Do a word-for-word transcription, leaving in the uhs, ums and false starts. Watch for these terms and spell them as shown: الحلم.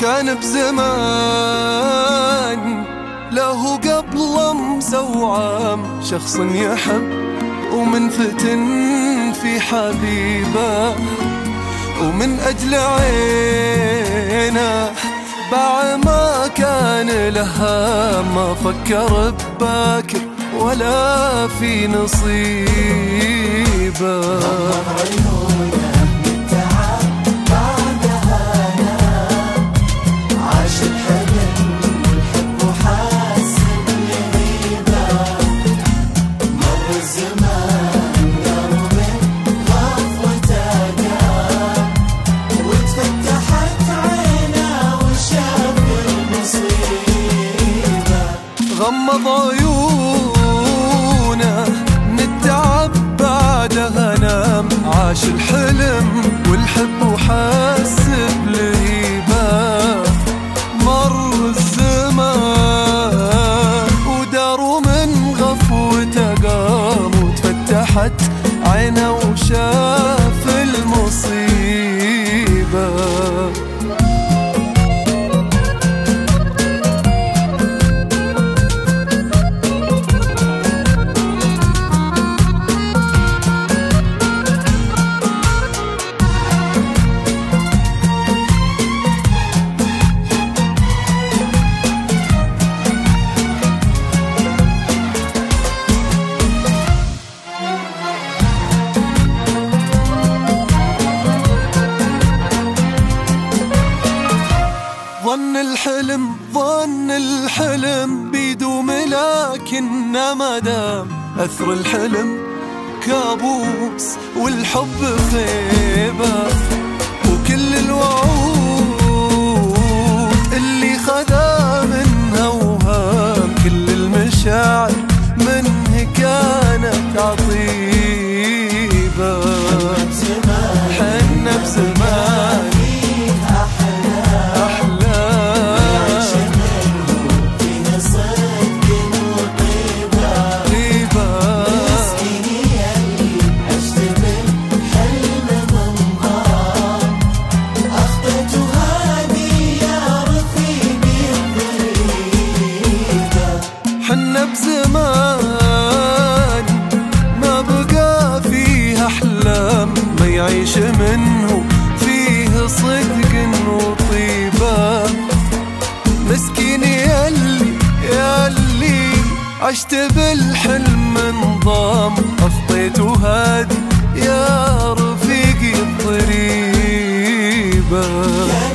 كان بزمان له قبل مزوعم شخص يحب ومن فتن في حبيبه ومن أجل عينه باع ما كان لها ما فكر بباكر ولا في نصيبه. غمض عيونه من التعب بعدها نام عاش الحلم والحب وحاس بلهيبه. مر الزمان وداروا من غفوته قام وتفتحت عينه وشاف المصيبه. ظن الحلم ظن الحلم بيدوم لكنه ما دام أثر الحلم كابوس والحب خيبة وكل الوعود اللي خدها من أوهام كل المشاعر منه كانت عطيبة. حنا بزمان بزمان ما بقى فيها أحلام ما يعيش منه فيه صدق وطيبة. مسكين ياللي ياللي عشت بالحلم نظام أخطيت وهادي يا رفيقي الطريبة.